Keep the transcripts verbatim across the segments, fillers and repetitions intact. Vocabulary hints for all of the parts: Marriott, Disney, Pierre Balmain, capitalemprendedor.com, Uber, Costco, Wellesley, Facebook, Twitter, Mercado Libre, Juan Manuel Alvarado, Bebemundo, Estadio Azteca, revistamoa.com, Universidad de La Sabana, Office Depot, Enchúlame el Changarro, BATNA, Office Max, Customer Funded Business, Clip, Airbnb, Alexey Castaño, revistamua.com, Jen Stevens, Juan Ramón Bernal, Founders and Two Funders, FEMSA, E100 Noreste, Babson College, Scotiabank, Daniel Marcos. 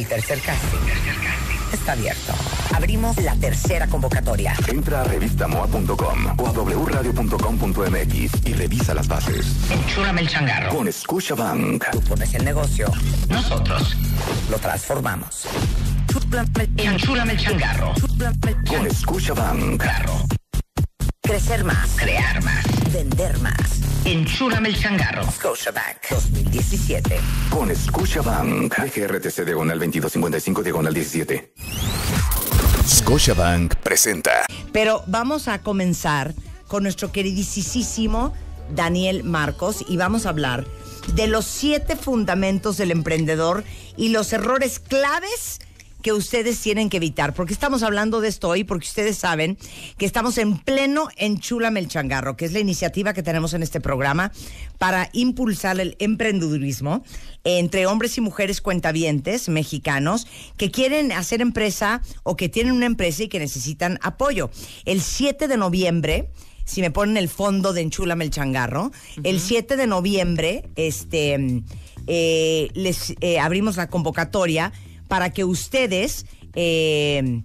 El tercer casting está abierto. Abrimos la tercera convocatoria. Entra a revista moa punto com o a doble u radio punto com punto m x y revisa las bases. Enchúlame el changarro. Con Scotiabank. Tú pones el negocio. Nosotros lo transformamos. Enchúlame el changarro. Con Scotiabank. Crecer más. Crear más. Vender más. Enchúlame el changarro. Scotiabank dos mil diecisiete. Con Scotiabank. D G R T C diagonal veintidós cincuenta y cinco diagonal diecisiete. Scotiabank presenta. Pero vamos a comenzar con nuestro queridísimo Daniel Marcos y vamos a hablar de los siete fundamentos del emprendedor y los errores claves que ustedes tienen que evitar. ¿Por qué estamos hablando de esto hoy? Porque ustedes saben que estamos en pleno Enchúlame el Changarro, que es la iniciativa que tenemos en este programa para impulsar el emprendedurismo entre hombres y mujeres cuentavientes mexicanos que quieren hacer empresa o que tienen una empresa y que necesitan apoyo. El siete de noviembre... si me ponen el fondo de Enchúlame el Changarro, uh-huh. El siete de noviembre este, eh, les eh, abrimos la convocatoria para que ustedes eh,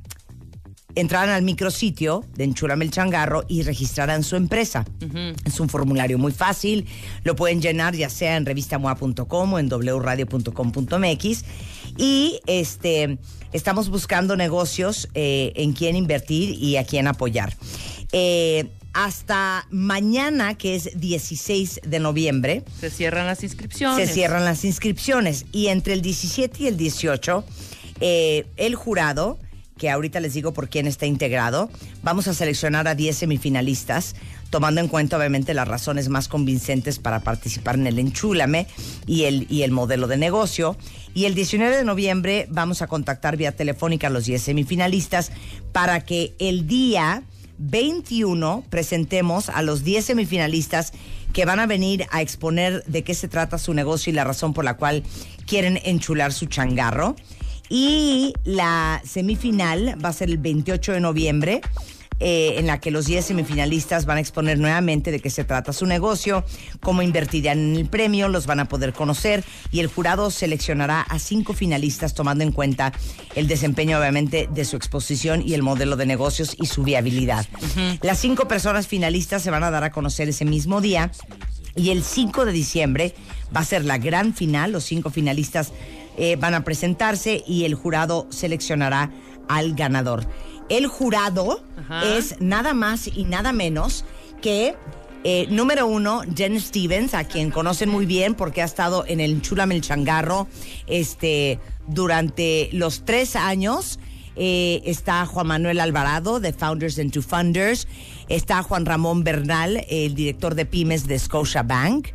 entraran al micrositio de Enchúlame el Changarro y registraran su empresa. Uh-huh. Es un formulario muy fácil, lo pueden llenar ya sea en revista moa punto com o en doble u radio punto com punto m x. Y este, estamos buscando negocios eh, en quién invertir y a quién apoyar. Eh, hasta mañana, que es dieciséis de noviembre, se cierran las inscripciones. Se cierran las inscripciones. Y entre el diecisiete y el dieciocho, eh, el jurado, que ahorita les digo por quién está integrado, vamos a seleccionar a diez semifinalistas, tomando en cuenta obviamente las razones más convincentes para participar en el Enchúlame y el, y el modelo de negocio. Y el diecinueve de noviembre vamos a contactar vía telefónica a los diez semifinalistas para que el día veintiuno presentemos a los diez semifinalistas que van a venir a exponer de qué se trata su negocio y la razón por la cual quieren enchular su changarro. Y la semifinal va a ser el veintiocho de noviembre, eh, en la que los diez semifinalistas van a exponer nuevamente de qué se trata su negocio, cómo invertirán en el premio, los van a poder conocer y el jurado seleccionará a cinco finalistas tomando en cuenta el desempeño obviamente de su exposición y el modelo de negocios y su viabilidad. Uh-huh. Las cinco personas finalistas se van a dar a conocer ese mismo día y el cinco de diciembre va a ser la gran final. Los cinco finalistas Eh, van a presentarse y el jurado seleccionará al ganador. El jurado, ajá, es nada más y nada menos que, eh, número uno, Jen Stevens, a quien conocen muy bien porque ha estado en el Enchúlame el Changarro este, durante los tres años. Eh, está Juan Manuel Alvarado de Founders and Two Funders. Está Juan Ramón Bernal, el director de pymes de Scotiabank.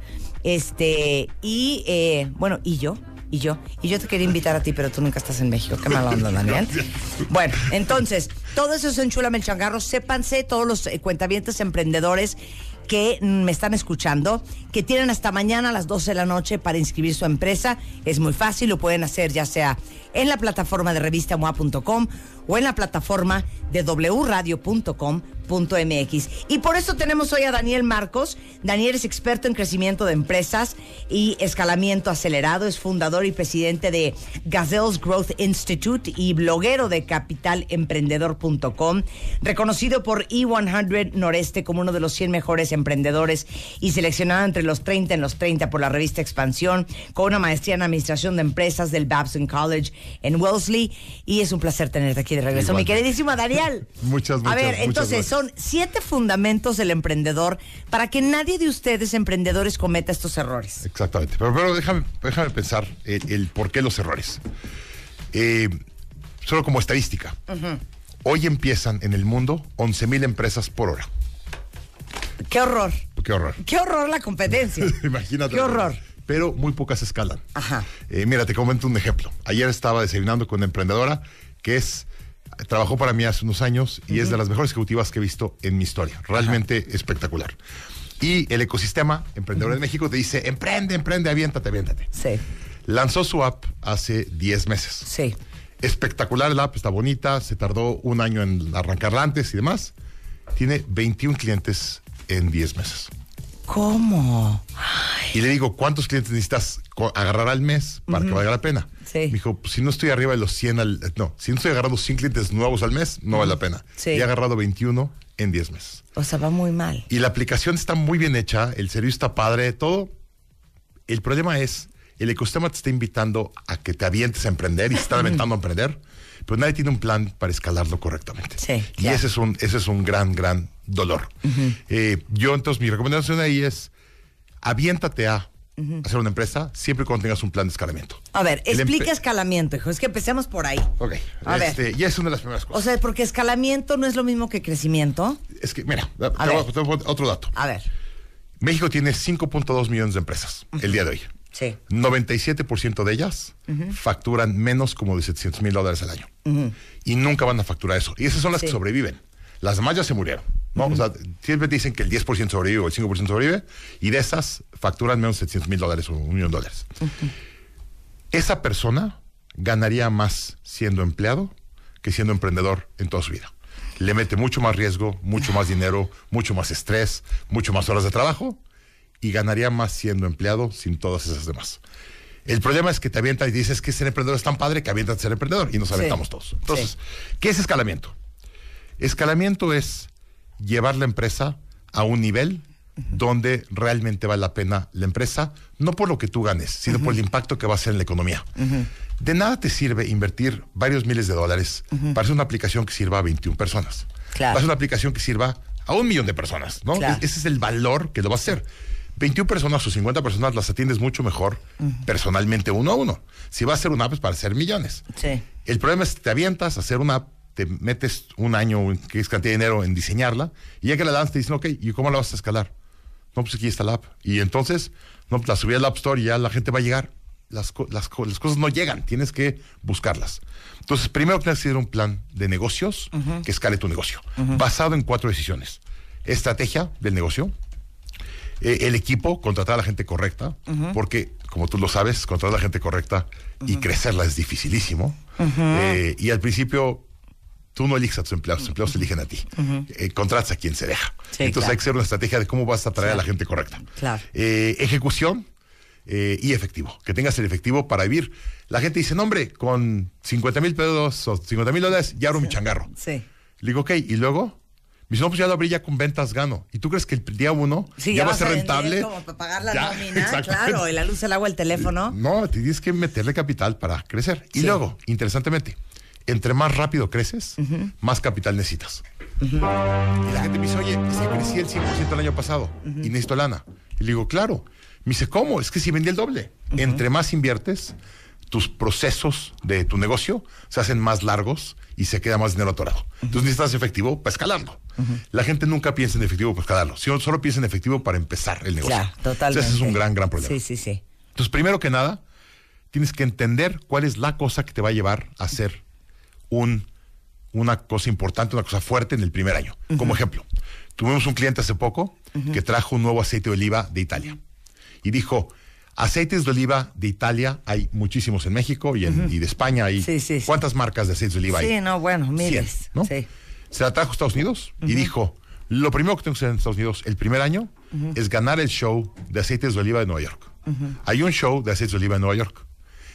Este, y, eh, bueno, y yo. Y yo, y yo te quería invitar a ti, pero tú nunca estás en México. Qué mala onda, Daniel. Bueno, entonces, todo eso es Enchúlame el Changarro. Sépanse, todos los eh, cuentavientes emprendedores que me están escuchando, que tienen hasta mañana a las doce de la noche para inscribir su empresa. Es muy fácil, lo pueden hacer ya sea en la plataforma de revista moa punto com o en la plataforma de doble u radio punto com punto m x. Y por eso tenemos hoy a Daniel Marcos. Daniel es experto en crecimiento de empresas y escalamiento acelerado, es fundador y presidente de Gazelles Growth Institute y bloguero de capital emprendedor punto com, reconocido por E cien Noreste como uno de los cien mejores emprendedores y seleccionado entre los treinta en los treinta por la revista Expansión, con una maestría en administración de empresas del Babson College en Wellesley, y es un placer tenerte aquí de regreso, igual, mi queridísimo Daniel. Muchas, muchas, a ver, muchas, entonces gracias. Son siete fundamentos del emprendedor para que nadie de ustedes emprendedores cometa estos errores. Exactamente, pero, pero déjame, déjame pensar el, el por qué los errores. Eh, solo como estadística, uh-huh, hoy empiezan en el mundo once mil empresas por hora. ¡Qué horror! ¡Qué horror! ¡Qué horror la competencia! Imagínate. ¡Qué horror! Pero muy pocas escalan. Ajá. Eh, mira, te comento un ejemplo. Ayer estaba desayunando con una emprendedora que es, trabajó para mí hace unos años y, uh-huh, es de las mejores ejecutivas que he visto en mi historia. Realmente, ajá, espectacular. Y el ecosistema emprendedor, uh-huh, de México te dice, emprende, emprende, aviéntate, aviéntate. Sí. Lanzó su app hace diez meses. Sí. Espectacular la app, está bonita, se tardó un año en arrancarla antes y demás. Tiene veintiún clientes en diez meses. ¿Cómo? Ay. Y le digo, ¿cuántos clientes necesitas agarrar al mes para uh-huh. que valga la pena? Sí. Me dijo, pues, si no estoy arriba de los cien al... No, si no estoy agarrando cien clientes nuevos al mes, no uh-huh. vale la pena. Sí. Y he agarrado veintiuno en diez meses. O sea, va muy mal. Y la aplicación está muy bien hecha, el servicio está padre, todo. El problema es, el ecosistema te está invitando a que te avientes a emprender y se está aventando a emprender, pero nadie tiene un plan para escalarlo correctamente. Sí, y ya. ese es un ese es un gran, gran dolor. Uh-huh. Eh, yo, entonces, mi recomendación ahí es, aviéntate a uh-huh. hacer una empresa siempre y cuando tengas un plan de escalamiento. A ver, el explica empe- escalamiento, hijo. Es que empecemos por ahí. Ok. A este, ver. Y es una de las primeras cosas. O sea, porque escalamiento no es lo mismo que crecimiento. Es que, mira, te voy, te voy a otro dato. A ver. México tiene cinco punto dos millones de empresas uh-huh. el día de hoy. Sí. noventa y siete por ciento de ellas uh-huh. facturan menos como de setecientos mil dólares al año. Uh-huh. Y nunca van a facturar eso. Y esas son las sí. que sobreviven. Las demás ya se murieron, ¿no? Uh-huh. O sea, siempre dicen que el diez por ciento sobrevive o el cinco por ciento sobrevive, y de esas facturan menos de setecientos mil dólares o un millón de dólares. Uh-huh. Esa persona ganaría más siendo empleado que siendo emprendedor en toda su vida. Le mete mucho más riesgo, mucho más dinero, mucho más estrés, mucho más horas de trabajo, y ganaría más siendo empleado sin todas esas demás. El problema es que te avientas y dices que ser emprendedor es tan padre que avientas a ser emprendedor, y nos aventamos sí. todos. Entonces, sí. ¿qué es escalamiento? Escalamiento es llevar la empresa a un nivel uh-huh. donde realmente vale la pena la empresa, no por lo que tú ganes, sino uh-huh. por el impacto que va a hacer en la economía. Uh-huh. De nada te sirve invertir varios miles de dólares uh-huh. para hacer una aplicación que sirva a veintiuna personas. Claro. Para hacer una aplicación que sirva a un millón de personas, ¿no? Claro. Ese es el valor que lo va a hacer. veintiuna personas o cincuenta personas las atiendes mucho mejor uh-huh. personalmente uno a uno. Si vas a hacer una app es para hacer millones. Sí. El problema es que te avientas a hacer una app, te metes un año, que es cantidad de dinero en diseñarla, y ya que la lanzas te dicen, ok, ¿y cómo la vas a escalar? No, pues aquí está la app. Y entonces, no, pues la subí al App Store y ya la gente va a llegar. Las, las, las cosas no llegan, tienes que buscarlas. Entonces, primero tienes que hacer un plan de negocios uh-huh. que escale tu negocio, uh-huh. basado en cuatro decisiones. Estrategia del negocio, eh, el equipo, contratar a la gente correcta, uh-huh. porque, como tú lo sabes, contratar a la gente correcta uh-huh. y crecerla es dificilísimo. Uh-huh. Eh, y al principio... Tú no eliges a tus empleados, tus empleados eligen a ti. Uh-huh. Eh, contratas a quien se deja. Sí, Entonces claro. hay que hacer una estrategia de cómo vas a atraer claro. a la gente correcta. Claro. Eh, ejecución eh, y efectivo. Que tengas el efectivo para vivir. La gente dice, no hombre, con cincuenta mil pesos o cincuenta mil dólares ya abro sí. mi changarro. Sí. Le digo, ok, ¿y luego? Me dice, no, pues ya lo abrí, ya con ventas gano. ¿Y tú creres que el día uno sí, ya, ya va a ser rentable? Como para pagar la ya, nómina, claro, y la luz, el agua, el teléfono. No, tienes que meterle capital para crecer. Y sí. luego, interesantemente, entre más rápido creces, uh-huh. más capital necesitas. Uh-huh. Y la gente me dice, oye, es que crecí el cien por ciento el año pasado uh-huh. y necesito lana. Y le digo, claro. Me dice, ¿cómo? Es que si vendí el doble. Uh-huh. Entre más inviertes, tus procesos de tu negocio se hacen más largos y se queda más dinero atorado. Uh-huh. Entonces necesitas efectivo para escalarlo. Uh-huh. La gente nunca piensa en efectivo para escalarlo, sino solo piensa en efectivo para empezar el negocio. Claro, totalmente. Entonces, ese es un gran, gran problema. Sí, sí, sí. Entonces, primero que nada, tienes que entender cuál es la cosa que te va a llevar a hacer Un, una cosa importante, una cosa fuerte en el primer año. Uh-huh. Como ejemplo, tuvimos un cliente hace poco uh-huh. que trajo un nuevo aceite de oliva de Italia. Y dijo, aceites de oliva de Italia hay muchísimos en México y, en, uh-huh. y de España hay. Sí, sí, sí. ¿Cuántas marcas de aceites de oliva sí, hay? Sí, no, bueno, miles. cien, ¿no? Sí. Se la trajo a Estados Unidos uh-huh. y dijo, lo primero que tengo que hacer en Estados Unidos el primer año uh-huh. es ganar el show de aceites de oliva de Nueva York. Uh-huh. Hay un show de aceites de oliva en Nueva York.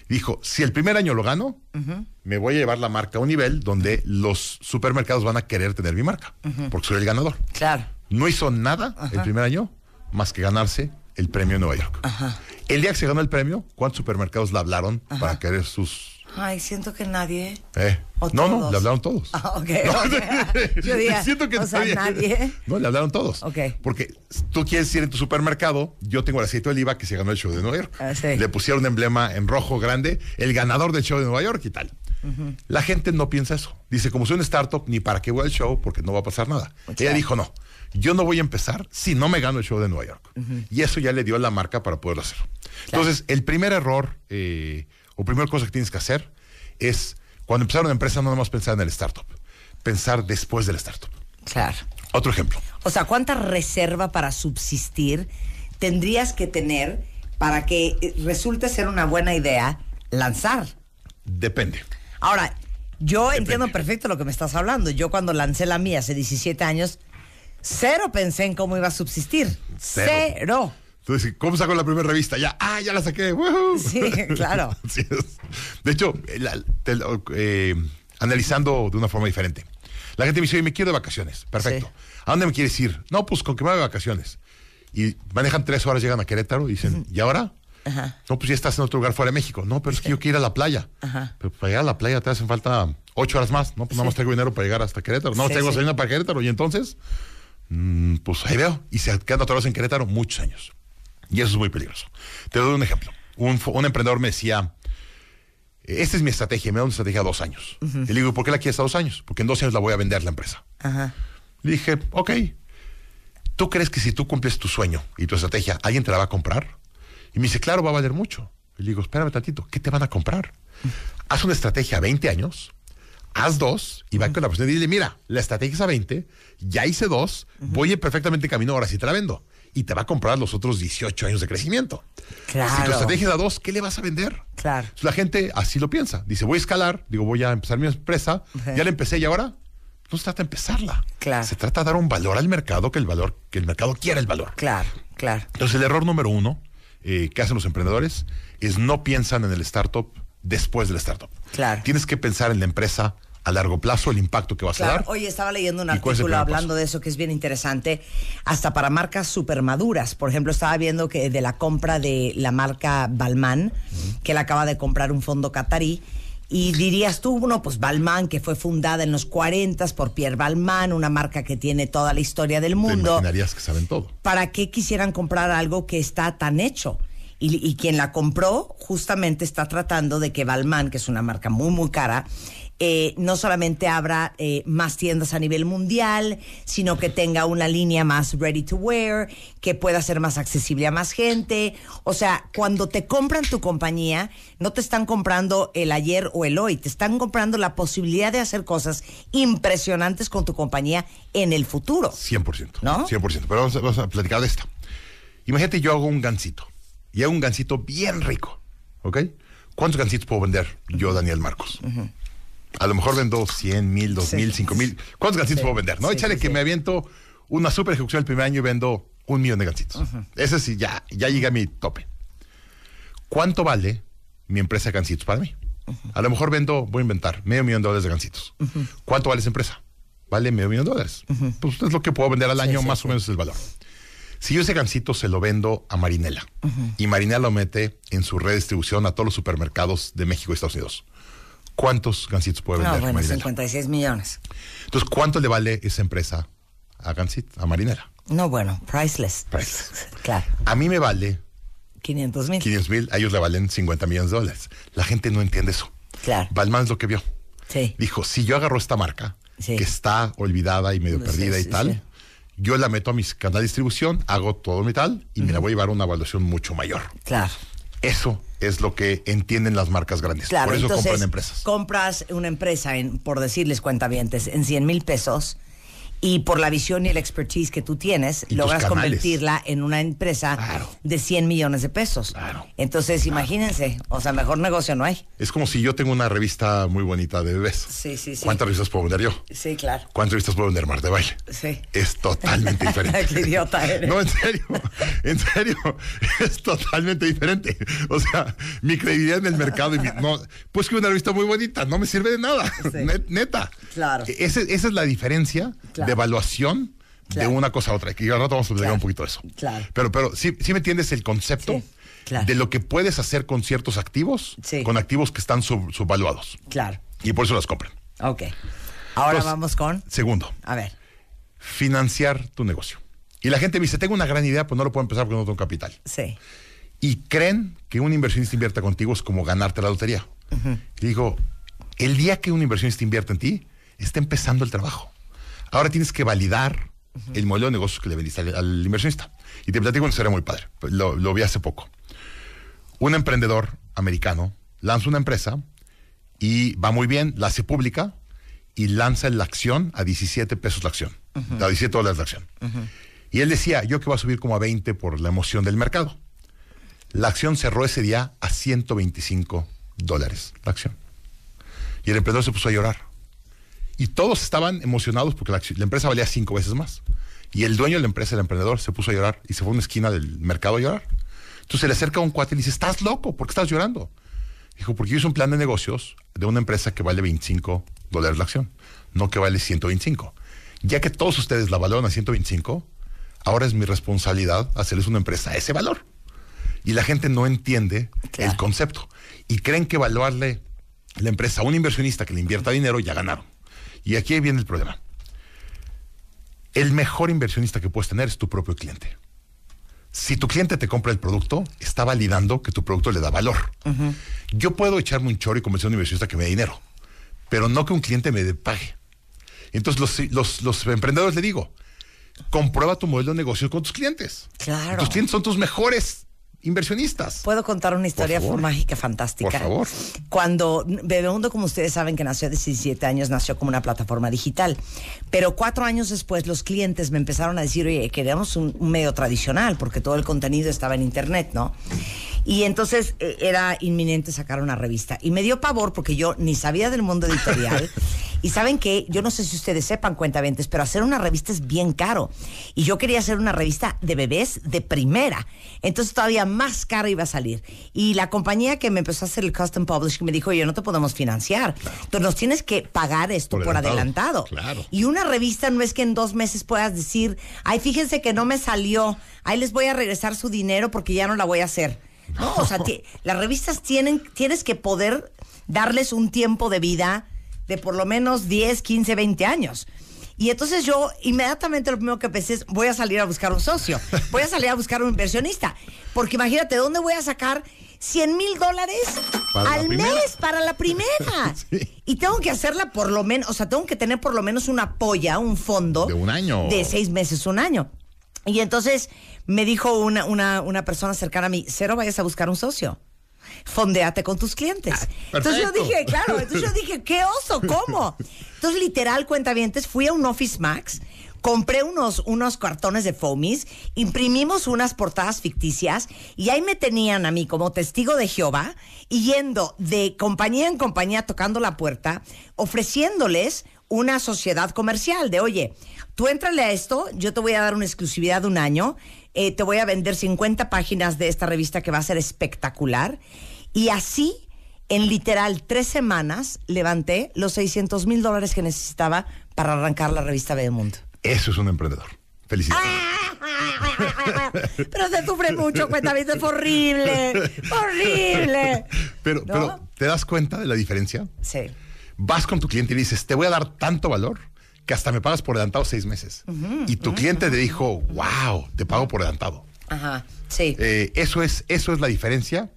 Dijo, si el primer año lo gano, uh-huh. me voy a llevar la marca a un nivel donde los supermercados van a querer tener mi marca, uh-huh. porque soy el ganador. Claro. No hizo nada uh-huh. el primer año más que ganarse el premio en Nueva York. Uh-huh. El día que se ganó el premio, ¿cuántos supermercados le hablaron uh-huh. para querer sus... Ay, siento que nadie. Eh. ¿O no, todos? No, le hablaron todos. Ah, ok. No, okay. Yo diría, siento que o sea, nadie. No, le hablaron todos. Ok. Porque tú quieres ir en tu supermercado, yo tengo el aceite de oliva que se ganó el show de Nueva York. Ah, sí. Le pusieron un emblema en rojo grande, el ganador del show de Nueva York y tal. Uh-huh. La gente no piensa eso. Dice, como soy un startup, ni para qué voy al show porque no va a pasar nada. Mucha. Ella dijo, no, yo no voy a empezar si no me gano el show de Nueva York. Uh-huh. Y eso ya le dio la marca para poderlo hacer. Claro. Entonces, el primer error... Eh, o primera cosa que tienes que hacer es, cuando empezar una empresa, no nada más pensar en el startup, pensar después del startup. Claro. Otro ejemplo. O sea, ¿cuánta reserva para subsistir tendrías que tener para que resulte ser una buena idea lanzar? Depende. Ahora, yo Depende. entiendo perfecto lo que me estás hablando. Yo cuando lancé la mía hace diecisiete años, cero pensé en cómo iba a subsistir. Cero. cero. Entonces, ¿cómo saco la primera revista? Ya, ah, ya la saqué. ¡Woo! Sí, claro. Así es. De hecho, la, te, eh, analizando de una forma diferente. La gente me dice, oye, me quiero de vacaciones. Perfecto. Sí. ¿A dónde me quieres ir? No, pues con que me voy de vacaciones. Y manejan tres horas, llegan a Querétaro y dicen, uh-huh. ¿y ahora? Ajá. No, pues ya estás en otro lugar fuera de México. No, pero es que yo quiero ir a la playa. Ajá. Pero para llegar a la playa te hacen falta ocho horas más. No, pues sí. nada más tengo dinero para llegar hasta Querétaro. No, sí, tengo sí. salida para Querétaro. Y entonces, mmm, pues ahí veo. Y se quedan atorados en Querétaro muchos años. Y eso es muy peligroso. Te doy un ejemplo. Un, un emprendedor me decía, esta es mi estrategia, me da una estrategia a dos años. Uh-huh. Y le digo, ¿por qué la quieres a dos años? Porque en dos años la voy a vender la empresa. Ajá. Le dije, ok, ¿tú crees que si tú cumples tu sueño y tu estrategia, alguien te la va a comprar? Y me dice, claro, va a valer mucho. Y le digo, espérame tantito, ¿qué te van a comprar? Uh-huh. Haz una estrategia a veinte años, haz dos, y va uh-huh. con la persona y dile, mira, la estrategia es a veinte, ya hice dos, uh-huh. voy perfectamente camino, ahora sí te la vendo. Y te va a comprar los otros dieciocho años de crecimiento. Claro. Si tu estrategia es a dos, ¿qué le vas a vender? Claro. La gente así lo piensa. Dice, voy a escalar, digo, voy a empezar mi empresa, okay. ya la empecé y ahora no se trata de empezarla. Claro. Se trata de dar un valor al mercado, que el valor, que el mercado quiera el valor. Claro, claro. Entonces el error número uno eh, que hacen los emprendedores es no piensan en el startup después del startup. Claro. Tienes que pensar en la empresa a largo plazo, el impacto que vas claro, a dar. Hoy estaba leyendo un artículo hablando paso? de eso que es bien interesante, hasta para marcas super maduras. Por ejemplo, estaba viendo que de la compra de la marca Balmain, uh-huh. que él acaba de comprar un fondo catarí, y dirías tú, bueno, pues Balmain, que fue fundada en los cuarentas por Pierre Balmain, una marca que tiene toda la historia del mundo. Te imaginarías que saben todo. ¿Para qué quisieran comprar algo que está tan hecho? Y, y quien la compró justamente está tratando de que Balmain, que es una marca muy, muy cara, Eh, no solamente abra eh, más tiendas a nivel mundial, sino que tenga una línea más ready to wear, que pueda ser más accesible a más gente. O sea, cuando te compran tu compañía, no te están comprando el ayer o el hoy, te están comprando la posibilidad de hacer cosas impresionantes con tu compañía en el futuro. cien por ciento, ¿no? cien por ciento. Pero vamos a, vamos a platicar de esto. Imagínate, yo hago un gansito, y hago un gansito bien rico, ¿ok? ¿Cuántos gansitos puedo vender yo, Daniel Marcos? Uh-huh. A lo mejor vendo cien, mil, dos mil, cinco mil. ¿Cuántos gansitos sí, puedo vender? No, sí, échale sí, que sí. me aviento una super ejecución el primer año y vendo un millón de gansitos. Uh-huh. Ese sí, ya, ya llegué a mi tope. ¿Cuánto vale mi empresa de gansitos para mí? Uh-huh. A lo mejor vendo, voy a inventar, medio millón de dólares de gansitos. Uh-huh. ¿Cuánto vale esa empresa? Vale medio millón de dólares. Uh-huh. Pues es lo que puedo vender al año, sí, más sí, o menos es el valor. Si yo ese gansito se lo vendo a Marinela, uh-huh. y Marinela lo mete en su redistribución a todos los supermercados de México y Estados Unidos, ¿cuántos gansitos puede vender? No, bueno, Marinela? cincuenta y seis millones. Entonces, ¿cuánto le vale esa empresa a Gansit, a Marinela? No, bueno, priceless. Priceless. Claro. A mí me vale quinientos mil. quinientos mil, a ellos le valen cincuenta millones de dólares. La gente no entiende eso. Claro. Balmain es lo que vio. Sí. Dijo, si yo agarro esta marca, sí. que está olvidada y medio no, perdida sí, y sí, tal, sí. yo la meto a mi canal de distribución, hago todo mi tal, y uh-huh. me la voy a llevar a una evaluación mucho mayor. Claro. Eso es lo que entienden las marcas grandes. Claro, por eso entonces, compran empresas. Compras una empresa, en, por decirles cuentavientes, en cien mil pesos, y por la visión y el expertise que tú tienes, y logras convertirla en una empresa claro. de cien millones de pesos. Claro. Entonces, claro. imagínense, o sea, mejor negocio no hay. Es como si yo tengo una revista muy bonita de bebés. Sí, sí, sí. ¿Cuántas revistas puedo vender yo? Sí, claro. ¿Cuántas revistas puedo vender Marta Bay? Sí. Es totalmente diferente. Qué idiota eres. No, en serio, en serio, es totalmente diferente. O sea, mi credibilidad en el mercado, y mi, no, pues que una revista muy bonita, no me sirve de nada, sí. neta. Claro. Ese, esa es la diferencia. Claro. de evaluación claro. de una cosa a otra. Y al rato vamos a platicar claro. un poquito de eso. Claro. Pero, pero sí, sí me entiendes el concepto sí. claro. de lo que puedes hacer con ciertos activos, sí. con activos que están sub, subvaluados. Claro. Y por eso las compran. Ok. Ahora Entonces, vamos con... Segundo. A ver. Financiar tu negocio. Y la gente me dice, tengo una gran idea, pues no lo puedo empezar porque no tengo capital. Sí. Y creen que un inversionista invierta contigo es como ganarte la lotería. Uh-huh. Y digo, el día que un inversionista invierta en ti, está empezando el trabajo. Ahora tienes que validar uh-huh. el modelo de negocios que le vendiste al, al inversionista. Y te platico una historia muy padre. Lo, lo vi hace poco. Un emprendedor americano lanza una empresa y va muy bien, la hace pública y lanza la acción a diecisiete pesos la acción. Uh-huh. A diecisiete dólares la acción. Uh-huh. Y él decía, yo que voy a subir como a veinte por la emoción del mercado. La acción cerró ese día a ciento veinticinco dólares la acción. Y el emprendedor se puso a llorar. Y todos estaban emocionados porque la, la empresa valía cinco veces más. Y el dueño de la empresa, el emprendedor, se puso a llorar y se fue a una esquina del mercado a llorar. Entonces se le acerca a un cuate y le dice, ¿estás loco? ¿Por qué estás llorando? Dijo, porque yo hice un plan de negocios de una empresa que vale veinticinco dólares la acción, no que vale ciento veinticinco. Ya que todos ustedes la valoran a ciento veinticinco, ahora es mi responsabilidad hacerles una empresa a ese valor. Y la gente no entiende claro. el concepto. Y creen que evaluarle la empresa a un inversionista que le invierta dinero, ya ganaron. Y aquí viene el problema. El mejor inversionista que puedes tener es tu propio cliente. Si tu cliente te compra el producto, está validando que tu producto le da valor. Uh-huh. Yo puedo echarme un choro y convencer a un inversionista que me dé dinero, pero no que un cliente me pague. Entonces los, los, los emprendedores le digo, comprueba tu modelo de negocio con tus clientes. Claro. Tus clientes son tus mejores inversionistas. ¿Puedo contar una historia mágica fantástica? Por favor. Cuando Bebemundo, como ustedes saben, que nació a diecisiete años, nació como una plataforma digital. Pero cuatro años después los clientes me empezaron a decir, oye, queremos un, un medio tradicional, porque todo el contenido estaba en internet, ¿no? Y entonces eh, era inminente sacar una revista. Y me dio pavor porque yo ni sabía del mundo editorial. Y saben que, yo no sé si ustedes sepan, cuentavientes, pero hacer una revista es bien caro. Y yo quería hacer una revista de bebés de primera. Entonces todavía más caro iba a salir. Y la compañía que me empezó a hacer el custom publishing me dijo, oye, no te podemos financiar. Claro. Entonces nos tienes que pagar esto por, por adelantado. Claro. Y una revista no es que en dos meses puedas decir, ay, fíjense que no me salió, ay, les voy a regresar su dinero porque ya no la voy a hacer. No, o sea, t- las revistas tienen, tienes que poder darles un tiempo de vida de por lo menos diez, quince, veinte años. Y entonces yo inmediatamente lo primero que pensé es, voy a salir a buscar un socio, voy a salir a buscar un inversionista, porque imagínate, ¿dónde voy a sacar cien mil dólares al mes para la primera? Sí. Y tengo que hacerla por lo menos, o sea, tengo que tener por lo menos una polla, un fondo de un año, de seis meses, un año. Y entonces me dijo una, una, una persona cercana a mí, Cero, vayas a buscar un socio, fondeate con tus clientes. Ah, entonces yo dije, claro, entonces yo dije, ¿qué oso? ¿Cómo? Entonces literal, cuentavientes, fui a un Office Max, compré unos, unos cartones de foamies, imprimimos unas portadas ficticias y ahí me tenían a mí como testigo de Jehová, y yendo de compañía en compañía, tocando la puerta, ofreciéndoles una sociedad comercial de, oye, tú éntrale a esto, yo te voy a dar una exclusividad de un año, eh, te voy a vender cincuenta páginas de esta revista que va a ser espectacular. Y así, en literal tres semanas, levanté los seiscientos mil dólares que necesitaba para arrancar la revista Bebemundo. Eso es un emprendedor. Felicidades. Pero se sufre mucho, cuentavientes, es horrible, horrible. Pero, ¿no? Pero, ¿te das cuenta de la diferencia? Sí. Vas con tu cliente y le dices, te voy a dar tanto valor que hasta me pagas por adelantado seis meses. Uh-huh, y tu uh-huh, cliente uh-huh, te dijo, wow, te pago por adelantado. Ajá, sí. Eh, eso, es, eso es la diferencia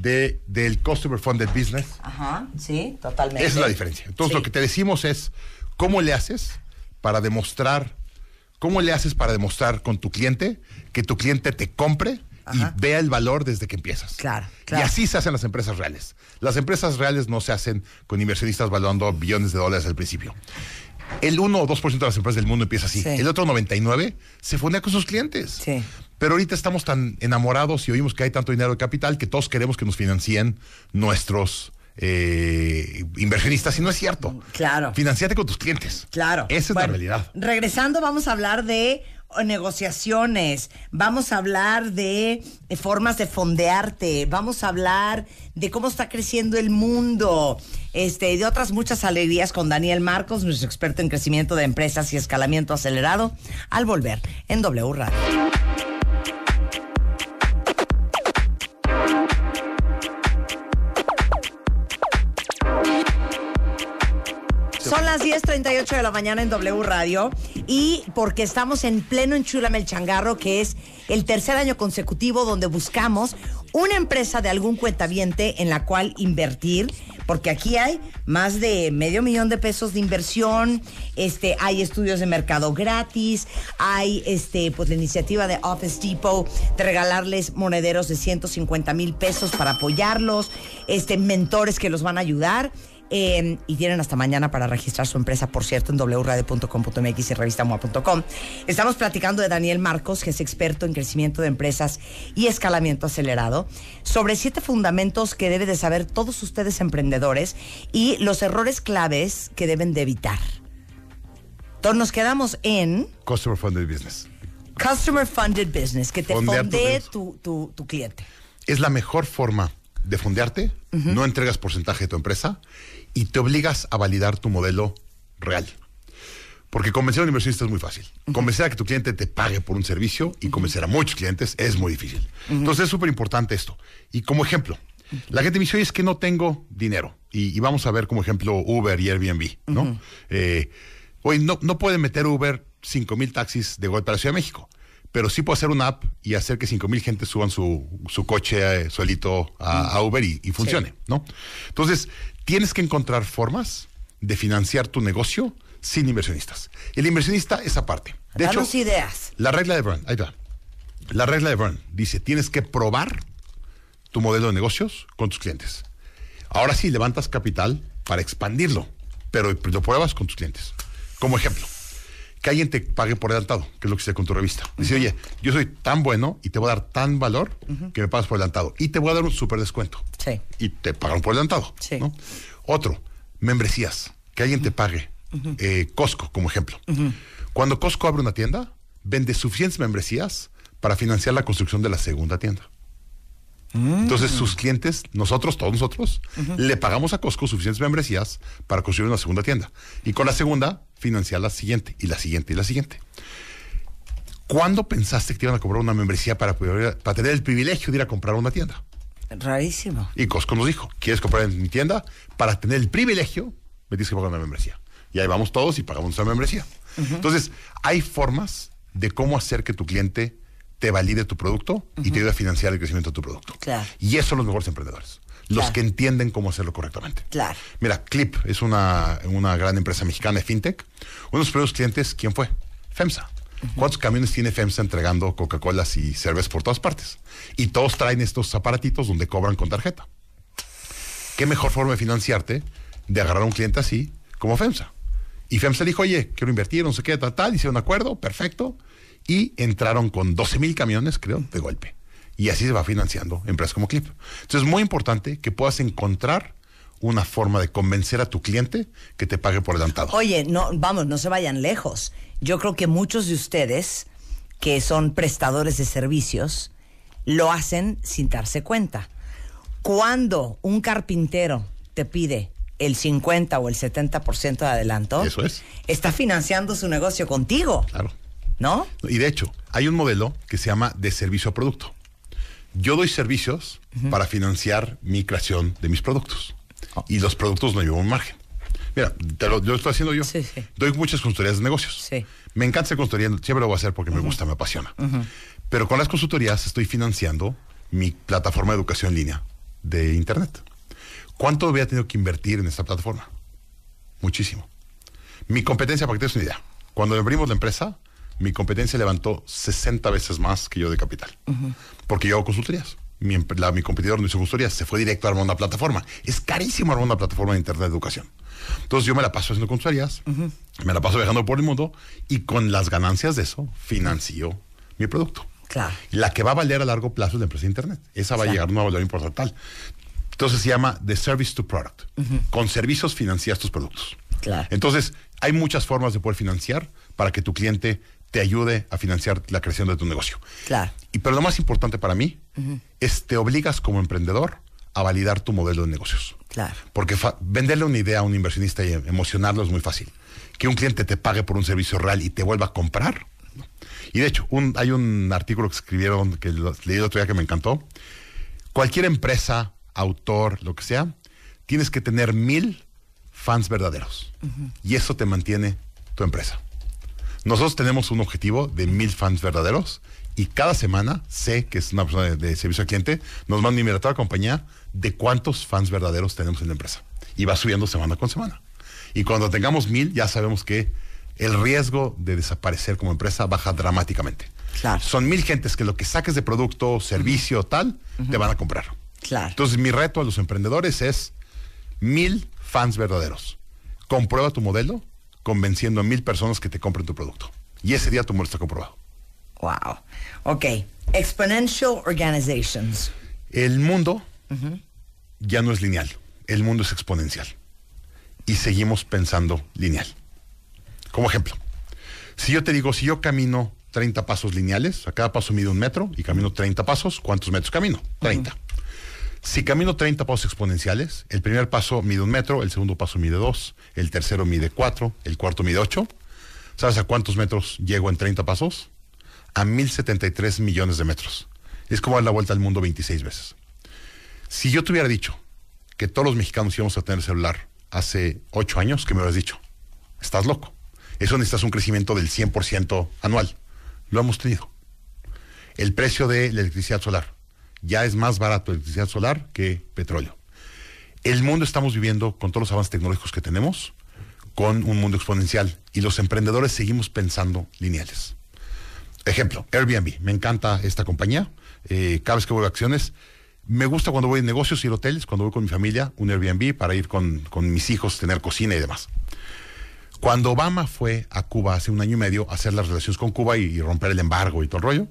de, del Customer Funded Business. Ajá, sí, totalmente. Esa es la diferencia. Entonces, sí, lo que te decimos es, ¿cómo le haces para demostrar, cómo le haces para demostrar con tu cliente que tu cliente te compre? Ajá. Y vea el valor desde que empiezas. Claro, claro. Y así se hacen las empresas reales. Las empresas reales no se hacen con inversionistas valuando billones de dólares al principio. El uno o dos por ciento de las empresas del mundo empieza así. Sí. El otro noventa y nueve por ciento se fondea con sus clientes. Sí. Pero ahorita estamos tan enamorados y oímos que hay tanto dinero de capital que todos queremos que nos financien nuestros eh, inversionistas. Y no es cierto. Claro. Financiate con tus clientes. Claro. Esa bueno, es la realidad. Regresando, vamos a hablar de o negociaciones, vamos a hablar de formas de fondearte, vamos a hablar de cómo está creciendo el mundo, este, de otras muchas alegrías con Daniel Marcos, nuestro experto en crecimiento de empresas y escalamiento acelerado, al volver en W Radio. Son las diez treinta y ocho de la mañana en W Radio, y porque estamos en pleno Enchúlame el Changarro, que es el tercer año consecutivo donde buscamos una empresa de algún cuentaviente en la cual invertir, porque aquí hay más de medio millón de pesos de inversión, este, hay estudios de mercado gratis, hay este, pues, la iniciativa de Office Depot de regalarles monederos de ciento cincuenta mil pesos para apoyarlos, este, mentores que los van a ayudar. Eh, y tienen hasta mañana para registrar su empresa, por cierto, en doble u radio punto com punto m x y revista mua punto com. Estamos platicando de Daniel Marcos, que es experto en crecimiento de empresas y escalamiento acelerado, sobre siete fundamentos que deben de saber todos ustedes emprendedores y los errores claves que deben de evitar. Entonces nos quedamos en... Customer Funded Business. Customer Funded Business, que te fondee tu, tu, tu cliente. Es la mejor forma de fondearte, uh-huh. no entregas porcentaje de tu empresa y te obligas a validar tu modelo real. Porque convencer a un inversionista es muy fácil. Uh-huh. Convencer a que tu cliente te pague por un servicio y uh-huh. convencer a muchos clientes es muy difícil. Uh-huh. Entonces es súper importante esto. Y como ejemplo, uh-huh. la gente me dice, oye, es que no tengo dinero. Y, y vamos a ver como ejemplo Uber y Airbnb, ¿no? Uh-huh. Eh, oye, no, no pueden meter Uber cinco mil taxis de golpe a la Ciudad de México. Pero sí puedo hacer una app y hacer que cinco mil gente suban su, su coche eh, solito a, a Uber y, y funcione, sí. ¿no? Entonces, tienes que encontrar formas de financiar tu negocio sin inversionistas. El inversionista es aparte. De Danos hecho, ideas. La regla de Burn, ahí va. La regla de Burn dice, tienes que probar tu modelo de negocios con tus clientes. Ahora sí, levantas capital para expandirlo, pero lo pruebas con tus clientes. Como ejemplo, que alguien te pague por adelantado, que es lo que hice con tu revista. Dice, uh-huh. oye, yo soy tan bueno y te voy a dar tan valor uh-huh. que me pagas por adelantado. Y te voy a dar un súper descuento. Sí. Y te pagaron por adelantado. Sí. ¿no? Otro, membresías. Que alguien uh-huh. te pague. Uh-huh. Eh, Costco, como ejemplo. Uh-huh. Cuando Costco abre una tienda, vende suficientes membresías para financiar la construcción de la segunda tienda. Uh-huh. Entonces, sus clientes, nosotros, todos nosotros, uh-huh. le pagamos a Costco suficientes membresías para construir una segunda tienda. Y con la segunda... financiar la siguiente, y la siguiente, y la siguiente. ¿Cuándo pensaste que te iban a cobrar una membresía para, para tener el privilegio de ir a comprar una tienda? Rarísimo. Y Costco nos dijo, ¿quieres comprar en mi tienda? Para tener el privilegio, me tienes que pagar una membresía. Y ahí vamos todos y pagamos nuestra membresía. Uh-huh. Entonces, hay formas de cómo hacer que tu cliente te valide tu producto uh-huh. y te ayude a financiar el crecimiento de tu producto. Claro. Y eso son los mejores emprendedores. Los claro. que entienden cómo hacerlo correctamente. Claro. Mira, Clip es una, una gran empresa mexicana de fintech. Uno de los primeros clientes, ¿quién fue? FEMSA. Uh-huh. ¿Cuántos camiones tiene FEMSA entregando Coca-Colas y cervezas por todas partes? Y todos traen estos aparatitos donde cobran con tarjeta. ¿Qué mejor forma de financiarte de agarrar a un cliente así como FEMSA? Y FEMSA dijo, oye, quiero invertir, no sé qué, tal, tal. Hicieron un acuerdo, perfecto. Y entraron con doce mil camiones, creo, de golpe. Y así se va financiando empresas como Clip. Entonces es muy importante que puedas encontrar una forma de convencer a tu cliente que te pague por adelantado. Oye, no, vamos, no se vayan lejos. Yo creo que muchos de ustedes que son prestadores de servicios lo hacen sin darse cuenta. Cuando un carpintero te pide el cincuenta o el setenta por ciento de adelanto, eso es. Está financiando su negocio contigo. Claro. ¿No? Y de hecho, hay un modelo que se llama de servicio a producto. Yo doy servicios uh-huh. para financiar mi creación de mis productos. Oh. Y los productos no llevan un margen. Mira, te lo, lo estoy haciendo yo. Sí, sí. Doy muchas consultorías de negocios. Sí. Me encanta hacer consultoría, siempre lo voy a hacer porque uh-huh. me gusta, me apasiona. Uh-huh. Pero con las consultorías estoy financiando mi plataforma de educación en línea de Internet. ¿Cuánto había tenido que invertir en esta plataforma? Muchísimo. Mi competencia, para que te des una idea, cuando abrimos la empresa, mi competencia levantó sesenta veces más que yo de capital. Uh-huh. Porque yo hago consultorías. Mi, la, mi competidor no hizo consultorías, se fue directo a armar una plataforma. Es carísimo armar una plataforma de internet de educación. Entonces yo me la paso haciendo consultorías, uh-huh. me la paso viajando por el mundo y con las ganancias de eso financio mi producto. Claro. La que va a valer a largo plazo es la empresa de internet. Esa va claro. a llegar a una valor importante tal. Entonces se llama The Service to Product. Uh-huh. Con servicios financias tus productos. Claro. Entonces hay muchas formas de poder financiar para que tu cliente te ayude a financiar la creación de tu negocio. Claro. Y pero lo más importante para mí uh-huh. es te obligas como emprendedor a validar tu modelo de negocios. Claro. Porque fa- venderle una idea a un inversionista y emocionarlo es muy fácil. Que un cliente te pague por un servicio real y te vuelva a comprar. Y de hecho, un, hay un artículo que escribieron, que lo, leí el otro día que me encantó. Cualquier empresa, autor, lo que sea, tienes que tener mil fans verdaderos. Uh-huh. Y eso te mantiene tu empresa. Nosotros tenemos un objetivo de mil fans verdaderos y cada semana sé que es una persona de, de servicio al cliente, nos manda un inventario a la compañía de cuántos fans verdaderos tenemos en la empresa. Y va subiendo semana con semana. Y cuando tengamos mil, ya sabemos que el riesgo de desaparecer como empresa baja dramáticamente. Claro. Son mil gentes que lo que saques de producto, servicio, uh-huh. tal, uh-huh. te van a comprar. Claro. Entonces, mi reto a los emprendedores es mil fans verdaderos. Comprueba tu modelo convenciendo a mil personas que te compren tu producto. Y ese día tu modelo está comprobado. Wow. Ok. Exponential organizations. El mundo uh-huh. ya no es lineal. El mundo es exponencial. Y seguimos pensando lineal. Como ejemplo, Si yo te digo, si yo camino treinta pasos lineales, a cada paso mido un metro y camino treinta pasos, ¿cuántos metros camino? treinta. Uh-huh. Si camino treinta pasos exponenciales, el primer paso mide un metro, el segundo paso mide dos, el tercero mide cuatro, el cuarto mide ocho. ¿Sabes a cuántos metros llego en treinta pasos? A mil setenta y tres millones de metros. Es como dar la vuelta al mundo veintiséis veces. Si yo te hubiera dicho que todos los mexicanos íbamos a tener celular hace ocho años, ¿qué me hubieras dicho? Estás loco. Eso necesitas un crecimiento del cien por ciento anual. Lo hemos tenido. El precio de la electricidad solar. Ya es más barato electricidad solar que petróleo. El mundo estamos viviendo, con todos los avances tecnológicos que tenemos, con un mundo exponencial. Y los emprendedores seguimos pensando lineales. Ejemplo, Airbnb. Me encanta esta compañía. Eh, cada vez que voy a acciones, me gusta cuando voy en negocios y en hoteles, cuando voy con mi familia, un Airbnb para ir con, con mis hijos, tener cocina y demás. Cuando Obama fue a Cuba hace un año y medio a hacer las relaciones con Cuba y, y romper el embargo y todo el rollo,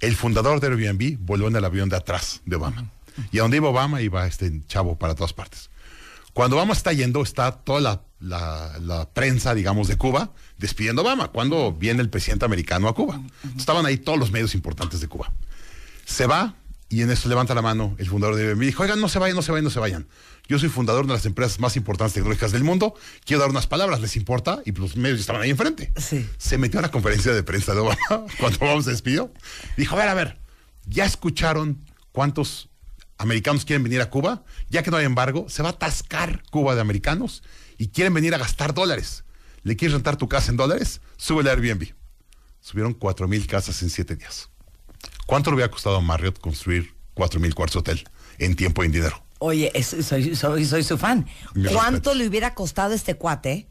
el fundador de Airbnb voló en el avión de atrás de Obama. Y a donde iba Obama, iba este chavo para todas partes. Cuando Obama está yendo, está toda la, la, la prensa, digamos, de Cuba, despidiendo a Obama. Cuando viene el presidente americano a Cuba. Entonces, estaban ahí todos los medios importantes de Cuba. Se va, y en eso levanta la mano el fundador de Airbnb. Dijo, oigan, no se vayan, no se vayan, no se vayan. Yo soy fundador de las empresas más importantes tecnológicas del mundo. Quiero dar unas palabras, ¿les importa? Y los medios estaban ahí enfrente. Sí. Se metió a la conferencia de prensa de Obama cuando Obama se despidió. Dijo, a ver, a ver, ¿ya escucharon cuántos americanos quieren venir a Cuba? Ya que no hay embargo, se va a atascar Cuba de americanos y quieren venir a gastar dólares. ¿Le quieres rentar tu casa en dólares? Súbele a Airbnb. Subieron cuatro mil casas en siete días. ¿Cuánto le hubiera costado a Marriott construir cuatro mil cuartos hotel en tiempo y en dinero? Oye, es, soy, soy, soy su fan. Me ¿Cuánto respeto. Le hubiera costado a este cuate?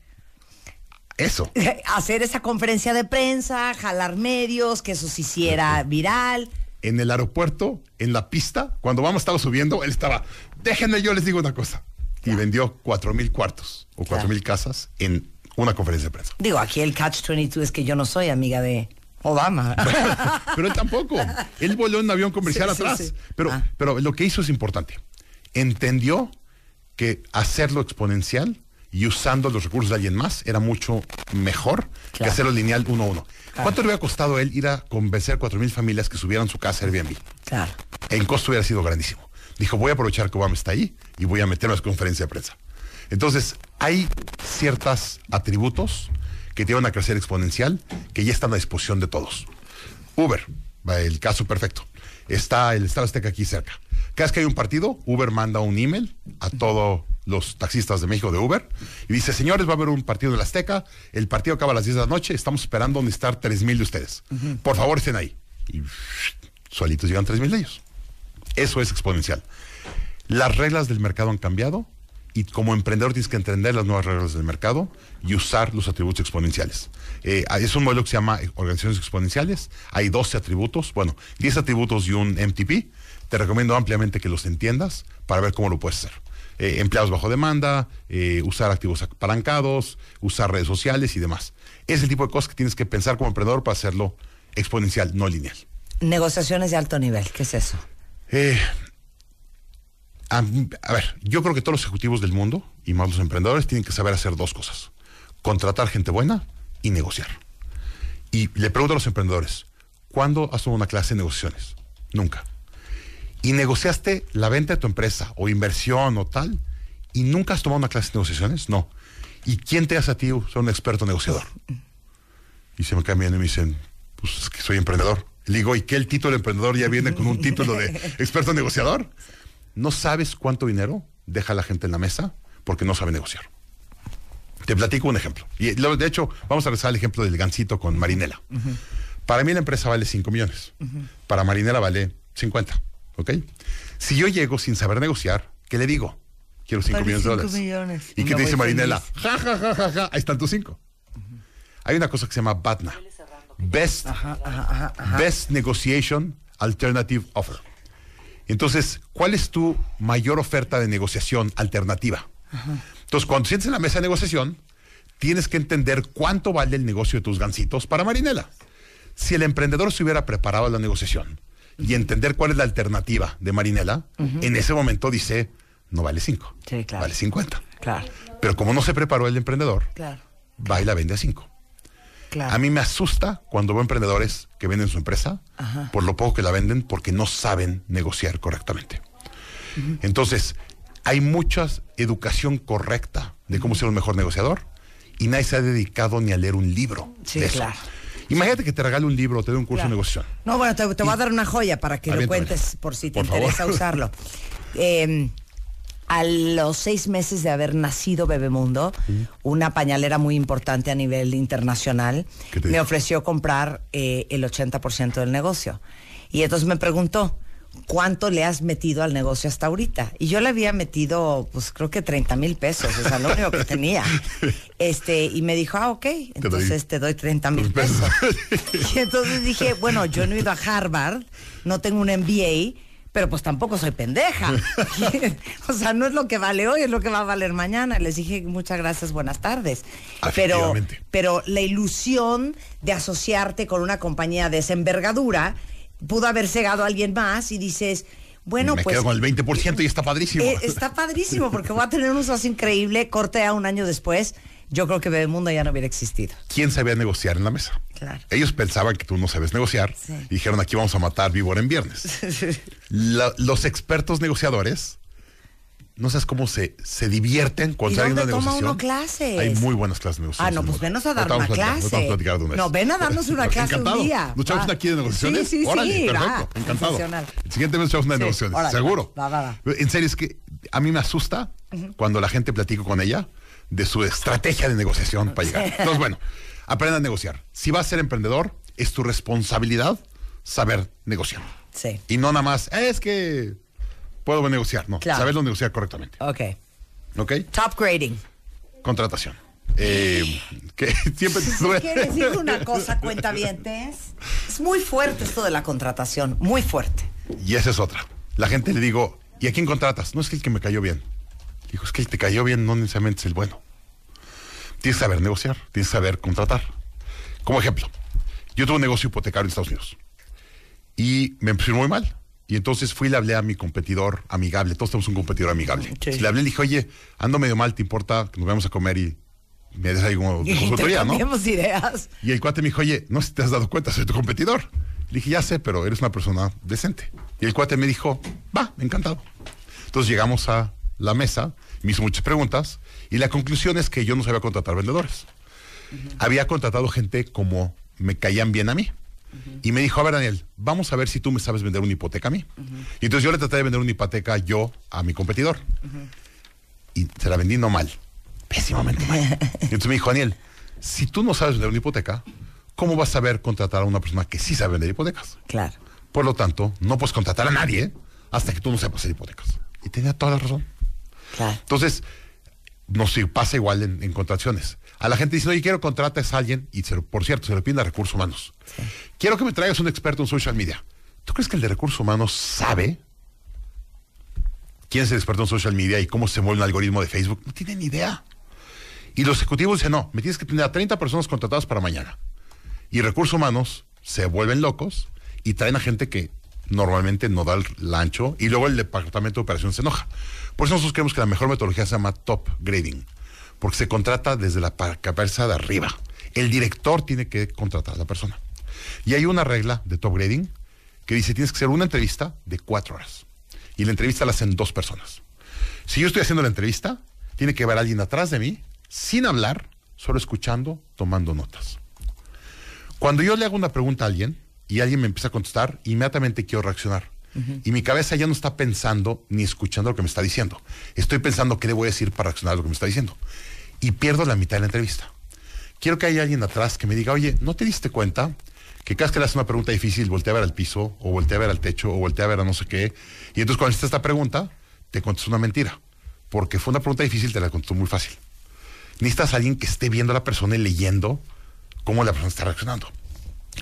Eso. Hacer esa conferencia de prensa, jalar medios, que eso se hiciera okay. viral. En el aeropuerto, en la pista, cuando Obama estaba subiendo, él estaba, déjenme yo les digo una cosa. Claro. Y vendió cuatro mil cuartos o cuatro mil casas en una conferencia de prensa. Digo, aquí el catch veintidós es que yo no soy amiga de Obama. Pero, pero él tampoco. Él voló en un avión comercial sí, atrás. Sí, sí. Pero, ah. pero lo que hizo es importante. Entendió que hacerlo exponencial y usando los recursos de alguien más era mucho mejor claro. que hacerlo lineal uno a uno. Claro. ¿Cuánto le hubiera costado a él ir a convencer cuatro mil familias que subieran su casa a Airbnb? Claro. El costo hubiera sido grandísimo. Dijo, voy a aprovechar que Obama está ahí y voy a meterme a las conferencias de prensa. Entonces, hay ciertos atributos que tienen a crecer exponencial, que ya están a disposición de todos. Uber, el caso perfecto. Está el Estadio Azteca aquí cerca. Cada vez que hay un partido, Uber manda un email a todos los taxistas de México de Uber y dice, señores, va a haber un partido del Azteca, el partido acaba a las diez de la noche, estamos esperando necesitar tres mil de ustedes. Uh-huh. Por favor, estén ahí. Y shh, solitos llegan tres mil de ellos. Eso es exponencial. Las reglas del mercado han cambiado y como emprendedor tienes que entender las nuevas reglas del mercado y usar los atributos exponenciales. Eh, es un modelo que se llama organizaciones exponenciales. Hay doce atributos, bueno, diez atributos y un M T P. Te recomiendo ampliamente que los entiendas para ver cómo lo puedes hacer. Eh, empleados bajo demanda, eh, usar activos apalancados, usar redes sociales y demás. Es el tipo de cosas que tienes que pensar como emprendedor para hacerlo exponencial, no lineal. Negociaciones de alto nivel, ¿qué es eso? Eh... A, a ver, yo creo que todos los ejecutivos del mundo, y más los emprendedores, tienen que saber hacer dos cosas. Contratar gente buena y negociar. Y le pregunto a los emprendedores, ¿cuándo has tomado una clase de negociaciones? Nunca. Y negociaste la venta de tu empresa, o inversión, o tal, y nunca has tomado una clase de negociaciones, no. ¿Y quién te hace a ti ser un experto negociador? Y se me cambian y me dicen, pues es que soy emprendedor. Le digo, ¿y qué el título de emprendedor ya viene con un título de experto negociador? No sabes cuánto dinero deja la gente en la mesa porque no sabe negociar. Te platico un ejemplo. Y lo, de hecho, vamos a regresar al ejemplo del gansito con Marinela. Uh-huh. Para mí la empresa vale cinco millones. Uh-huh. Para Marinela vale cincuenta. ¿Ok? Si yo llego sin saber negociar, ¿qué le digo? Quiero cinco millones de dólares. Millones. ¿Y no qué te dice Marinela? Ja, ja, ja, ja, ja. Ahí están tus cinco. Uh-huh. Hay una cosa que se llama BATNA. Best, ajá, ajá, ajá. Best Negotiation Alternative Offer. Entonces, ¿cuál es tu mayor oferta de negociación alternativa? Ajá. Entonces, cuando sientes en la mesa de negociación, tienes que entender cuánto vale el negocio de tus gansitos para Marinela. Si el emprendedor se hubiera preparado la negociación y entender cuál es la alternativa de Marinela, uh-huh. en ese momento dice, no vale cinco, sí, claro. vale cincuenta. Claro. Pero como no se preparó el emprendedor, claro. va y la vende a cinco. Claro. A mí me asusta cuando veo emprendedores que venden su empresa, ajá, por lo poco que la venden, porque no saben negociar correctamente. Uh-huh. Entonces, hay mucha educación correcta de cómo ser un mejor negociador y nadie se ha dedicado ni a leer un libro. Sí, de eso. Claro. Imagínate que te regale un libro o te dé un curso, claro, de negociación. No, bueno, te, te voy a dar una joya para que lo cuentes por si te por interesa favor. usarlo. Eh, a los seis meses de haber nacido Bebemundo, ¿sí?, una pañalera muy importante a nivel internacional me dice? ofreció comprar eh, el ochenta por ciento del negocio. Y entonces me preguntó, ¿cuánto le has metido al negocio hasta ahorita? Y yo le había metido, pues creo que treinta mil pesos, o sea, lo único que tenía. Este, y me dijo, ah, ok, entonces te doy treinta mil pesos. Y entonces dije, bueno, yo no he ido a Harvard, no tengo un M B A, pero pues tampoco soy pendeja. O sea, no es lo que vale hoy, es lo que va a valer mañana. Les dije, muchas gracias, buenas tardes. Pero, pero la ilusión de asociarte con una compañía de esa envergadura pudo haber cegado a alguien más y dices, bueno, me pues... me quedo con el veinte por ciento y está padrísimo. Eh, está padrísimo porque voy a tener un socio increíble. Corte a un año después, yo creo que Bebemundo ya no hubiera existido. ¿Quién sabía negociar en la mesa? Claro. Ellos pensaban que tú no sabes negociar, sí, y dijeron, aquí vamos a matar víbora en viernes. La, los expertos negociadores, no sabes cómo se, se divierten cuando hay una negociación. Toma uno clases. Hay muy buenas clases de negociación. Ah, no, pues venos a dar una clase. No, ven a darnos una clase un día. ¿Nos echamos una aquí de negociaciones? Sí, sí, Órale, sí. Perfecto, va, encantado. El siguiente mes echamos una de sí. negociaciones, Órale, seguro. Va, va, va. En serio, es que a mí me asusta, uh-huh, cuando la gente platica con ella de su estrategia de negociación para llegar. Entonces, bueno, aprenda a negociar. Si vas a ser emprendedor, es tu responsabilidad saber negociar. Sí. Y no nada más, es que... puedo negociar, no, claro, saberlo negociar correctamente. Ok. Ok. Top grading. Contratación. Eh, que siempre te... ¿Quieres decir una cosa, cuentavientes? Es muy fuerte esto de la contratación, muy fuerte. Y esa es otra. La gente le digo, ¿y a quién contratas? No, es que el que me cayó bien. Digo, es que el que te cayó bien no necesariamente es el bueno. Tienes que saber negociar, tienes que saber contratar. Como ejemplo, yo tuve un negocio hipotecario en Estados Unidos y me empezó muy mal. Y entonces fui y le hablé a mi competidor amigable. Todos tenemos un competidor amigable. Okay. Le hablé y le dije, oye, ando medio mal, ¿te importa que nos vayamos a comer y me des ahí como consultoría, no? Ideas. Y el cuate me dijo, oye, no sé si te has dado cuenta, soy tu competidor. Le dije, ya sé, pero eres una persona decente. Y el cuate me dijo, va, encantado. Entonces llegamos a la mesa, me hizo muchas preguntas y la conclusión es que yo no sabía contratar vendedores. Uh-huh. Había contratado gente como me caían bien a mí. Y me dijo, a ver, Daniel, vamos a ver si tú me sabes vender una hipoteca a mí. Uh-huh. Y entonces yo le traté de vender una hipoteca yo a mi competidor. Uh-huh. Y se la vendí no mal, pésimamente mal. Y entonces me dijo, Daniel, si tú no sabes vender una hipoteca, ¿cómo vas a saber contratar a una persona que sí sabe vender hipotecas? Claro. Por lo tanto, no puedes contratar a nadie hasta que tú no sepas hacer hipotecas. Y tenía toda la razón. Claro. Entonces, nos pasa igual en, en contrataciones. A la gente dice, oye, quiero contratas a alguien, y se, por cierto, se le pide a recursos humanos. Sí. Quiero que me traigas un experto en social media. ¿Tú crees que el de recursos humanos sabe quién es el experto en social media y cómo se mueve un algoritmo de Facebook? No tienen ni idea. Y los ejecutivos dicen, no, me tienes que tener a treinta personas contratadas para mañana. Y recursos humanos se vuelven locos y traen a gente que normalmente no da el ancho, y luego el departamento de operación se enoja. Por eso nosotros creemos que la mejor metodología se llama top grading, porque se contrata desde la cabeza de arriba. El director tiene que contratar a la persona. Y hay una regla de top grading que dice, tienes que hacer una entrevista de cuatro horas. Y la entrevista la hacen dos personas. Si yo estoy haciendo la entrevista, tiene que haber alguien atrás de mí, sin hablar, solo escuchando, tomando notas. Cuando yo le hago una pregunta a alguien, y alguien me empieza a contestar, inmediatamente quiero reaccionar. Uh-huh. Y mi cabeza ya no está pensando ni escuchando lo que me está diciendo. Estoy pensando qué le voy a decir para reaccionar a lo que me está diciendo. Y pierdo la mitad de la entrevista. Quiero que haya alguien atrás que me diga, oye, ¿no te diste cuenta que cada vez que le haces una pregunta difícil, voltea a ver al piso, o voltea a ver al techo, o voltea a ver a no sé qué? Y entonces cuando haces esta pregunta, te contestó una mentira. Porque fue una pregunta difícil, te la contestó muy fácil. Necesitas a alguien que esté viendo a la persona y leyendo cómo la persona está reaccionando.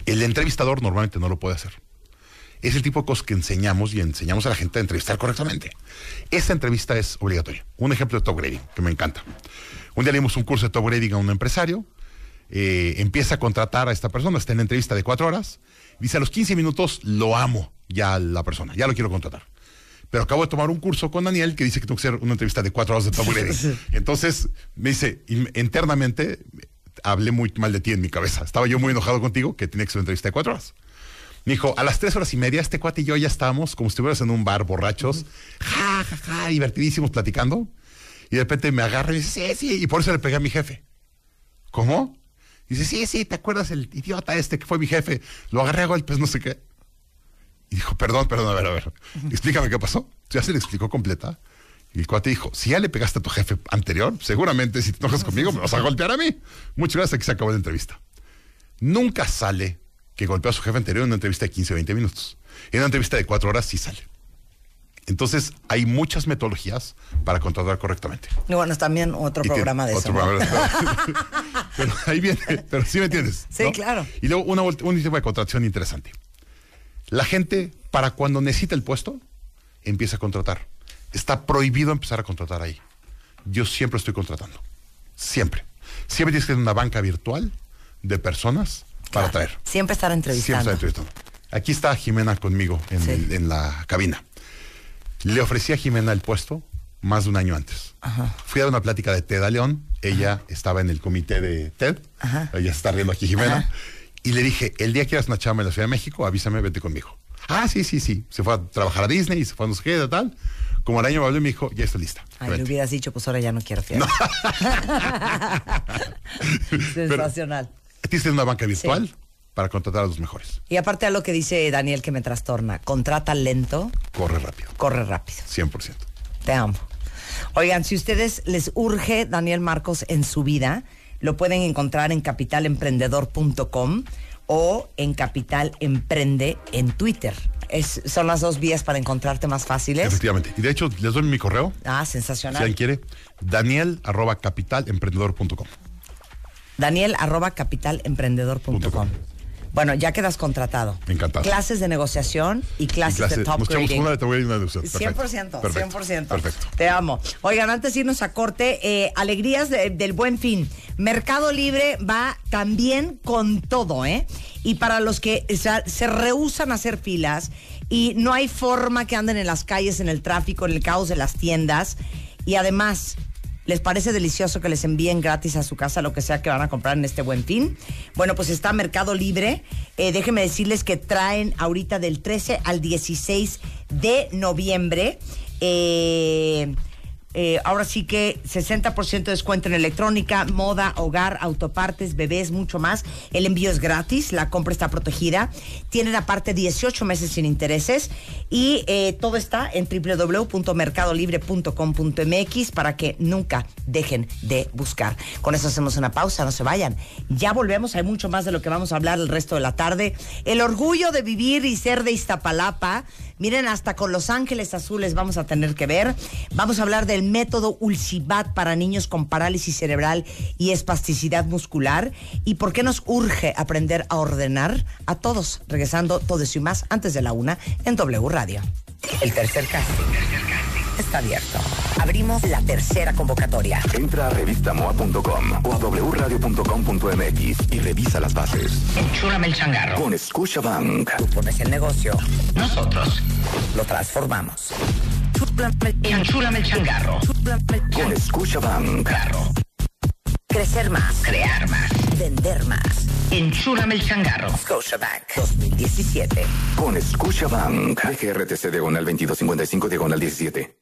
El entrevistador normalmente no lo puede hacer. Es el tipo de cosas que enseñamos y enseñamos a la gente a entrevistar correctamente. Esta entrevista es obligatoria. Un ejemplo de top grading que me encanta. Un día le dimos un curso de top grading a un empresario. Eh, empieza a contratar a esta persona, está en la entrevista de cuatro horas. Dice, a los quince minutos lo amo ya a la persona, ya lo quiero contratar. Pero acabo de tomar un curso con Daniel que dice que tengo que hacer una entrevista de cuatro horas de top grading. Entonces me dice, internamente... hablé muy mal de ti en mi cabeza. Estaba yo muy enojado contigo, que tenía que ser una entrevista de cuatro horas. Me dijo, a las tres horas y media, este cuate y yo ya estábamos como si estuvieras en un bar, borrachos, ja, ja, ja, divertidísimos, platicando. Y de repente me agarra y dice, sí, sí, y por eso le pegué a mi jefe. ¿Cómo? Y dice, sí, sí, ¿te acuerdas el idiota este que fue mi jefe? Lo agarré a golpes, no sé qué. Y dijo, perdón, perdón, a ver, a ver, explícame qué pasó. Ya se le explicó completa. Y el cuate dijo, si ya le pegaste a tu jefe anterior, seguramente si te enojas conmigo me vas a golpear a mí. Muchas gracias, aquí se acabó la entrevista. Nunca sale que golpeó a su jefe anterior en una entrevista de quince, veinte minutos. En una entrevista de cuatro horas sí sale. Entonces, hay muchas metodologías para contratar correctamente. Y bueno, también otro y programa tiene, de otro eso. Programa, ¿no? Pero ahí viene, pero sí me entiendes. Sí, ¿no? Claro. Y luego una, un tipo de contratación interesante. La gente, para cuando necesita el puesto, empieza a contratar. Está prohibido empezar a contratar ahí. Yo siempre estoy contratando. Siempre. Siempre tienes que tener una banca virtual de personas para claro. traer. Siempre estar entrevistando. Siempre estar entrevistando. Aquí está Jimena conmigo en, sí. el, en la cabina. Le ofrecí a Jimena el puesto más de un año antes. Ajá. Fui a una plática de TED a León. Ella Ajá. estaba en el comité de TED. Ajá. Ella está riendo aquí, Jimena. Ajá. Y le dije, el día que hagas una chamba en la Ciudad de México, avísame, vete conmigo. Ah, sí, sí, sí. Se fue a trabajar a Disney y se fue a no sé qué, tal. Como el año me habló y me dijo, ya estoy lista. Ay, le hubieras dicho, pues ahora ya no quiero, fíjate. No. Sensacional. Tienes una banca virtual sí. para contratar a los mejores. Y aparte a lo que dice Daniel que me trastorna, contrata lento. Corre rápido. Corre rápido. cien por ciento. Te amo. Oigan, si ustedes les urge Daniel Marcos en su vida, lo pueden encontrar en capital emprendedor punto com o en Capital Emprende en Twitter. Es, son las dos vías para encontrarte más fáciles. Efectivamente. Y de hecho, les doy mi correo. Ah, sensacional. Si alguien quiere, daniel arroba capital emprendedor punto com. daniel arroba capital emprendedor punto com. Bueno, ya quedas contratado. Encantado. Clases de negociación y clases clase, de top nos grading. Una de top y una de cien por ciento, perfecto, cien por ciento. Perfecto. Te amo. Oigan, antes de irnos a corte, eh, alegrías de, del Buen Fin. Mercado Libre va también con todo, ¿eh? Y para los que o sea, se rehúsan a hacer filas y no hay forma que anden en las calles, en el tráfico, en el caos de las tiendas. Y además... ¿Les parece delicioso que les envíen gratis a su casa lo que sea que van a comprar en este Buen Fin? Bueno, pues está Mercado Libre. Eh, déjenme decirles que traen ahorita del trece al dieciséis de noviembre. Eh, eh, ahora sí que sesenta por ciento de descuento en electrónica, moda, hogar, autopartes, bebés, mucho más. El envío es gratis, la compra está protegida. Tienen aparte dieciocho meses sin intereses. Y eh, todo está en doble u doble u doble u punto mercado libre punto com punto m x para que nunca dejen de buscar. Con eso hacemos una pausa, no se vayan. Ya volvemos, hay mucho más de lo que vamos a hablar el resto de la tarde. El orgullo de vivir y ser de Iztapalapa. Miren, hasta con Los Ángeles Azules vamos a tener que ver. Vamos a hablar del método Ulcibat para niños con parálisis cerebral y espasticidad muscular. ¿Y por qué nos urge aprender a ordenar a todos? Regresando todo eso y más antes de la una en W Radio. El tercer casting está abierto. Abrimos la tercera convocatoria. Entra a revista moa punto com o a doble u radio punto com punto m x y revisa las bases. Enchúlame el Changarro. Con Scotiabank. Tú pones el negocio. Nosotros lo transformamos. Enchúlame el Changarro. Con Scotiabank. Crecer más. Crear más. Vender más. Enchúlame el Changarro. Scotiabank dos mil diecisiete. Con Scotiabank. G R T C diagonal veintidós cincuenta y cinco diagonal diecisiete.